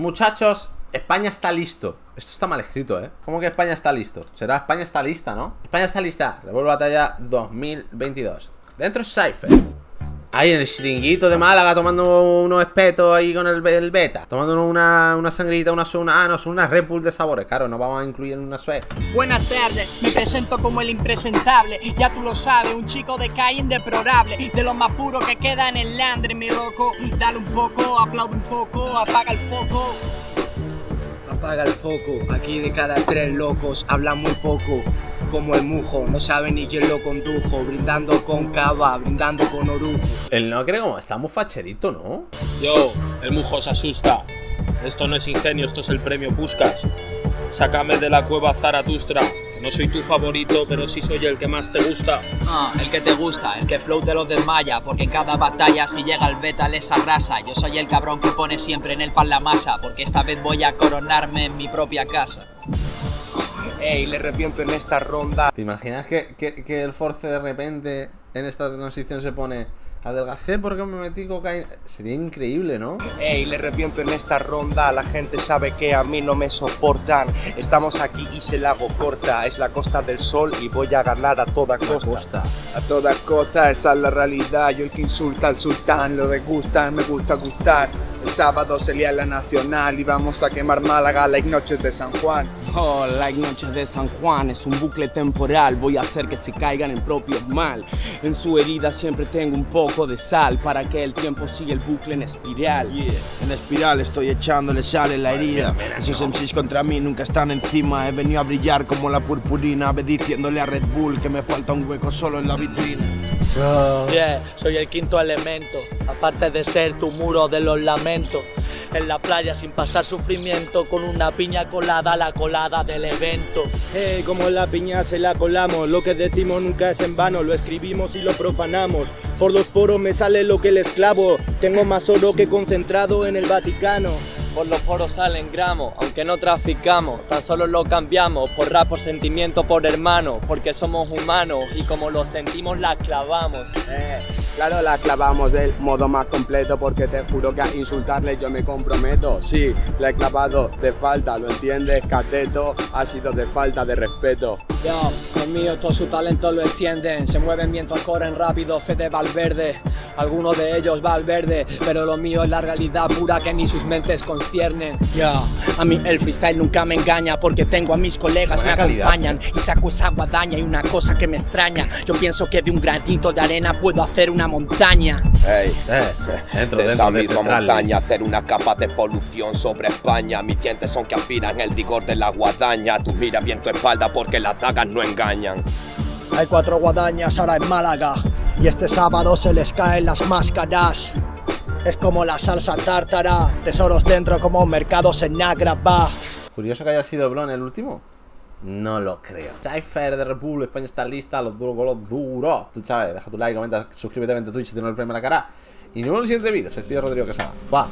Muchachos, España está listo. Esto está mal escrito, ¿eh? ¿Cómo que España está listo? Será España está lista, ¿no? España está lista. Red Bull Batalla 2022. Dentro Cypher. Ahí en el chiringuito de Málaga tomando unos espetos ahí con el beta. Tomando una sangrita, una Red Bull de sabores. Claro, no vamos a incluir una suez. Buenas tardes, me presento como el impresentable. Ya tú lo sabes, un chico de calle indeplorable. De lo más puro que queda en el landre, mi loco. Dale un poco, aplaude un poco, apaga el foco. Apaga el foco, aquí de cada tres locos habla muy poco. Como el mujo, no sabe ni quién lo condujo. Brindando con cava, brindando con orujo. El no creo, está muy facherito, ¿no? Yo, el mujo se asusta. Esto no es ingenio, esto es el premio Puskas. Sácame de la cueva, Zaratustra. No soy tu favorito, pero sí soy el que más te gusta. Ah, el que te gusta, el que flow te los desmaya. Porque en cada batalla si llega el beta les arrasa. Yo soy el cabrón que pone siempre en el pan la masa. Porque esta vez voy a coronarme en mi propia casa. Ey, le reviento en esta ronda. ¿Te imaginas que el Force de repente en esta transición se pone adelgacé porque me metí cocaína? Sería increíble, ¿no? Ey, le reviento en esta ronda. La gente sabe que a mí no me soportan. Estamos aquí y se la hago corta. Es la Costa del Sol y voy a ganar a toda costa. A toda costa, esa es la realidad. Yo el que insulta al sultán, lo degustan, me gusta gustar. El sábado sería la nacional y vamos a quemar Málaga, like noches de San Juan. Oh, like noches de San Juan, es un bucle temporal. Voy a hacer que se caigan en propio mal. En su herida siempre tengo un poco de sal para que el tiempo siga el bucle en espiral. Yeah. En espiral estoy echándole sal en la herida. Esos MCs contra mí nunca están encima. He venido a brillar como la purpurina, diciéndole a Red Bull que me falta un hueco solo en la vitrina. Yeah, soy el quinto elemento, aparte de ser tu muro de los lamentos. En la playa sin pasar sufrimiento, con una piña colada, la colada del evento. Hey, como la piña se la colamos, lo que decimos nunca es en vano, lo escribimos y lo profanamos. Por dos poros me sale lo que el esclavo, tengo más oro que concentrado en el Vaticano. Por los poros salen gramos, aunque no traficamos, tan solo lo cambiamos. Por rap, por sentimiento, por hermano, porque somos humanos y como lo sentimos la clavamos. Claro, la clavamos del modo más completo, porque te juro que a insultarle yo me comprometo. Sí, la he clavado de falta, ¿lo entiendes, cateto? Ha sido de falta de respeto. Yo, conmigo todo su talento lo extienden, se mueven mientras corren rápido, Fede Valverde. Algunos de ellos Valverde, pero lo mío es la realidad pura que ni sus mentes con ciernen. Yeah. A mí el freestyle nunca me engaña, porque tengo a mis colegas me acompañan, calidad, ¿sí? Y saco esa guadaña y una cosa que me extraña, yo pienso que de un granito de arena puedo hacer una montaña. Hey, de esa misma montaña hacer una capa de polución sobre España. Mis dientes son que afilan el vigor de la guadaña. Tú mira bien tu espalda porque las dagas no engañan. Hay cuatro guadañas ahora en Málaga y este sábado se les caen las máscaras. Es como la salsa tártara, tesoros dentro como mercados en Agrabah. Curioso que haya sido Blon el último. No lo creo. Cypher de República, España está lista, los duros con los duros. Tú sabes, deja tu like, comenta, suscríbete a Twitch si te no el premio en la cara. Y nos vemos en el siguiente vídeo. Se despide Rodrigo Quesada. Va.